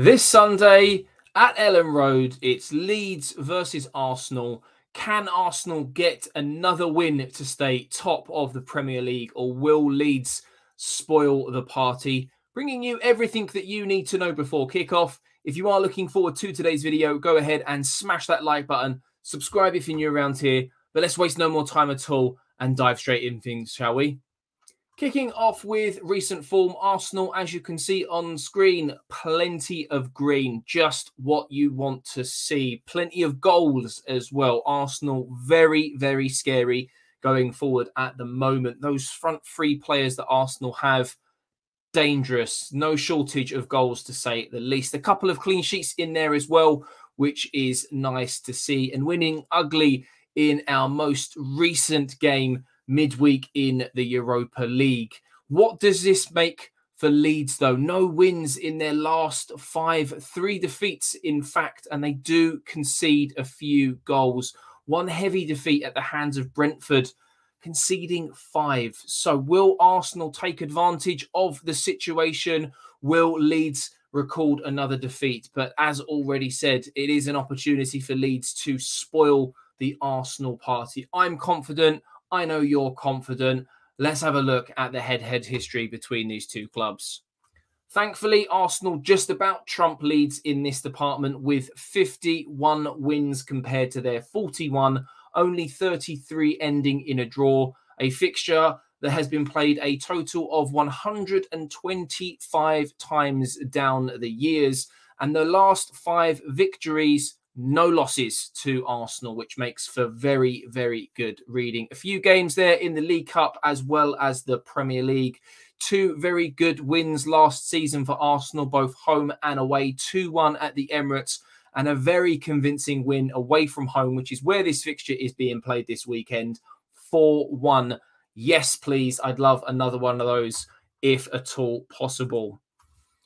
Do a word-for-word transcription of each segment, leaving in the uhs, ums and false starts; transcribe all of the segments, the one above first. This Sunday at Elland Road, it's Leeds versus Arsenal. Can Arsenal get another win to stay top of the Premier League, or will Leeds spoil the party? Bringing you everything that you need to know before kickoff. If you are looking forward to today's video, go ahead and smash that like button. Subscribe if you're new around here. But let's waste no more time at all and dive straight in things, shall we? Kicking off with recent form, Arsenal, as you can see on screen, plenty of green, just what you want to see. Plenty of goals as well. Arsenal, very, very scary going forward at the moment. Those front three players that Arsenal have, dangerous. No shortage of goals, to say the least. A couple of clean sheets in there as well, which is nice to see. And winning ugly in our most recent game, midweek in the Europa League. What does this make for Leeds, though? No wins in their last five, three defeats, in fact, and they do concede a few goals. One heavy defeat at the hands of Brentford, conceding five. So will Arsenal take advantage of the situation? Will Leeds record another defeat? But as already said, it is an opportunity for Leeds to spoil the Arsenal party. I'm confident. I know you're confident. Let's have a look at the head-to-head history between these two clubs. Thankfully, Arsenal just about trump Leeds in this department with fifty-one wins compared to their forty-one, only thirty-three ending in a draw. A fixture that has been played a total of one hundred twenty-five times down the years. And the last five victories, no losses to Arsenal, which makes for very, very good reading. A few games there in the League Cup as well as the Premier League. Two very good wins last season for Arsenal, both home and away. two one at the Emirates and a very convincing win away from home, which is where this fixture is being played this weekend. four one. Yes, please. I'd love another one of those if at all possible.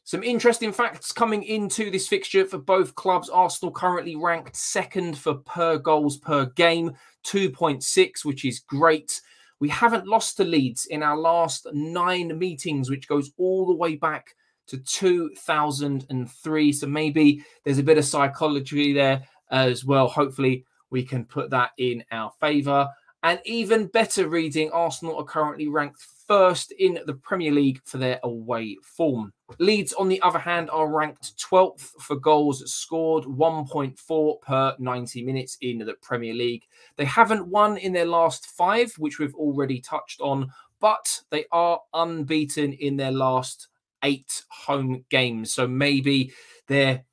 Some interesting facts coming into this fixture for both clubs. Arsenal currently ranked second for per goals per game, two point six, which is great. We haven't lost to Leeds in our last nine meetings, which goes all the way back to two thousand three. So maybe there's a bit of psychology there as well. Hopefully we can put that in our favour. And even better reading, Arsenal are currently ranked first in the Premier League for their away form. Leeds, on the other hand, are ranked twelfth for goals scored, one point four per ninety minutes in the Premier League. They haven't won in their last five, which we've already touched on, but they are unbeaten in their last eight home games. So maybe they're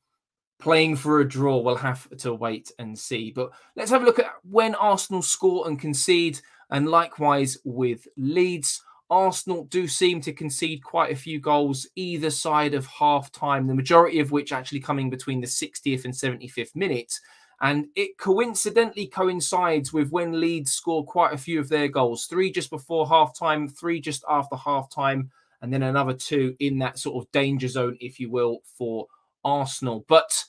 playing for a draw. We'll have to wait and see. But let's have a look at when Arsenal score and concede. And likewise with Leeds, Arsenal do seem to concede quite a few goals either side of half-time, the majority of which actually coming between the sixtieth and seventy-fifth minute. And it coincidentally coincides with when Leeds score quite a few of their goals. Three just before half-time, three just after half-time, and then another two in that sort of danger zone, if you will, for Arsenal. But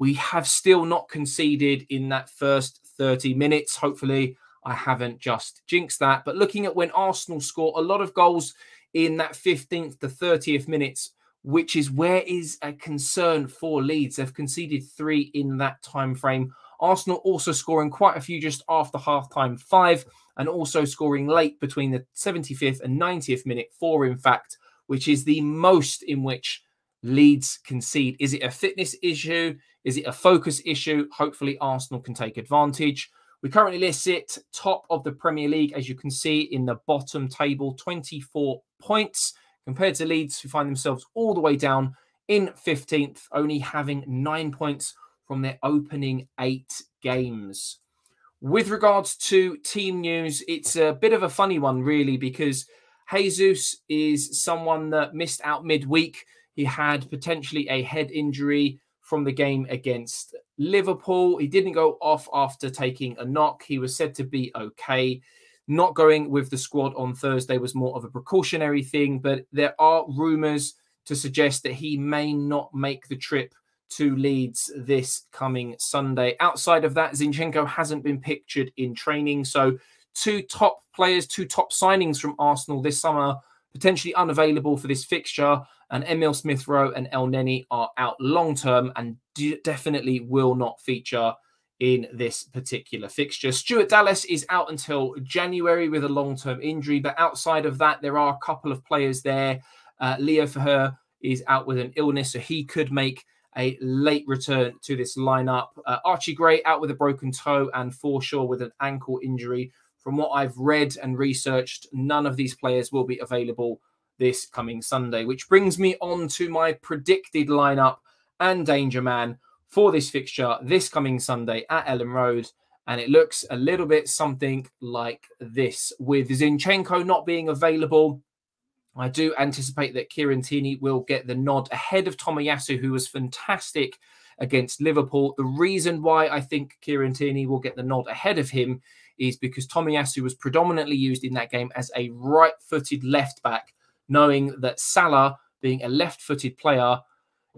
we have still not conceded in that first thirty minutes. Hopefully I haven't just jinxed that. But looking at when Arsenal score a lot of goals in that fifteenth to thirtieth minutes, which is where is a concern for Leeds. They've conceded three in that time frame. Arsenal also scoring quite a few just after half-time, five, and also scoring late between the seventy-fifth and ninetieth minute, four in fact, which is the most in which Leeds concede. Is it a fitness issue? Is it a focus issue? Hopefully Arsenal can take advantage. We currently sit top of the Premier League, as you can see in the bottom table, twenty-four points compared to Leeds, who find themselves all the way down in fifteenth, only having nine points from their opening eight games. With regards to team news, it's a bit of a funny one, really, because Jesus is someone that missed out midweek. He had potentially a head injury from the game against Liverpool. He didn't go off after taking a knock. He was said to be okay. Not going with the squad on Thursday was more of a precautionary thing, but there are rumours to suggest that he may not make the trip to Leeds this coming Sunday. Outside of that, Zinchenko hasn't been pictured in training. So two top players, two top signings from Arsenal this summer potentially unavailable for this fixture, and Emile Smith Rowe and Elneny are out long term and definitely will not feature in this particular fixture. Stuart Dallas is out until January with a long-term injury, but outside of that, there are a couple of players there. Uh, Leo Faher is out with an illness, so he could make a late return to this lineup. Uh, Archie Gray out with a broken toe and Forshaw with an ankle injury. From what I've read and researched, none of these players will be available this coming Sunday, which brings me on to my predicted lineup and danger man for this fixture this coming Sunday at Elland Road. And it looks a little bit something like this. With Zinchenko not being available, I do anticipate that Kieran Tierney will get the nod ahead of Tomiyasu, who was fantastic against Liverpool. The reason why I think Kieran Tierney will get the nod ahead of him is because Tomiyasu was predominantly used in that game as a right-footed left-back, knowing that Salah, being a left-footed player,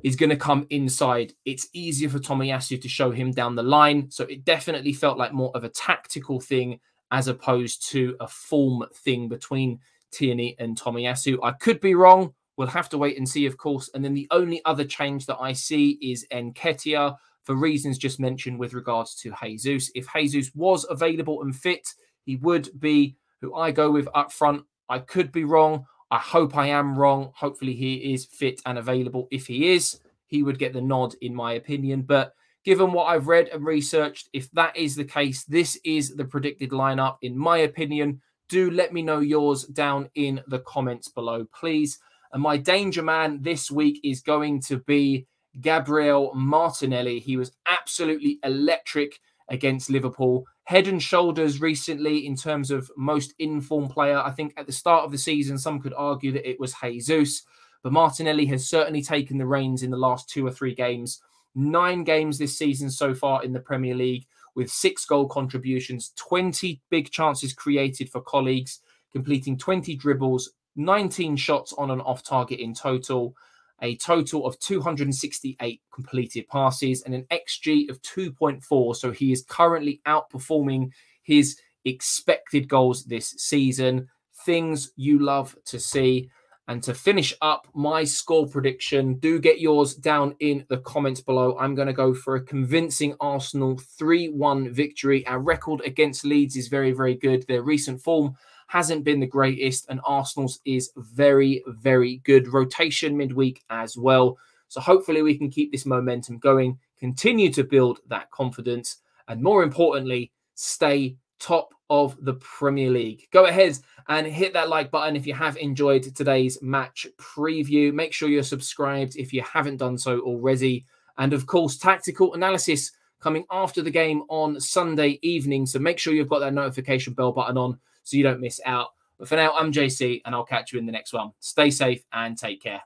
is going to come inside. It's easier for Tomiyasu to show him down the line. So it definitely felt like more of a tactical thing as opposed to a form thing between Tierney and Tomiyasu. I could be wrong. We'll have to wait and see, of course. And then the only other change that I see is Nketiah, for reasons just mentioned with regards to Jesus. If Jesus was available and fit, he would be who I go with up front. I could be wrong. I hope I am wrong. Hopefully he is fit and available. If he is, he would get the nod, in my opinion. But given what I've read and researched, if that is the case, this is the predicted lineup, in my opinion. Do let me know yours down in the comments below, please. And my danger man this week is going to be Gabriel Martinelli. He was absolutely electric against Liverpool. Head and shoulders recently in terms of most in-form player. I think at the start of the season, some could argue that it was Jesus, but Martinelli has certainly taken the reins in the last two or three games. Nine games this season so far in the Premier League with six goal contributions, twenty big chances created for colleagues, completing twenty dribbles, nineteen shots on and off target in total, a total of two hundred sixty-eight completed passes and an X G of two point four. So he is currently outperforming his expected goals this season. Things you love to see. And to finish up my score prediction, do get yours down in the comments below. I'm going to go for a convincing Arsenal three one victory. Our record against Leeds is very, very good. Their recent form hasn't been the greatest, and Arsenal's is very, very good. Rotation midweek as well. So hopefully we can keep this momentum going, continue to build that confidence, and more importantly, stay top of the Premier League. Go ahead and hit that like button if you have enjoyed today's match preview. Make sure you're subscribed if you haven't done so already. And of course, tactical analysis coming after the game on Sunday evening. So make sure you've got that notification bell button on so you don't miss out. But for now, I'm J C, and I'll catch you in the next one. Stay safe and take care.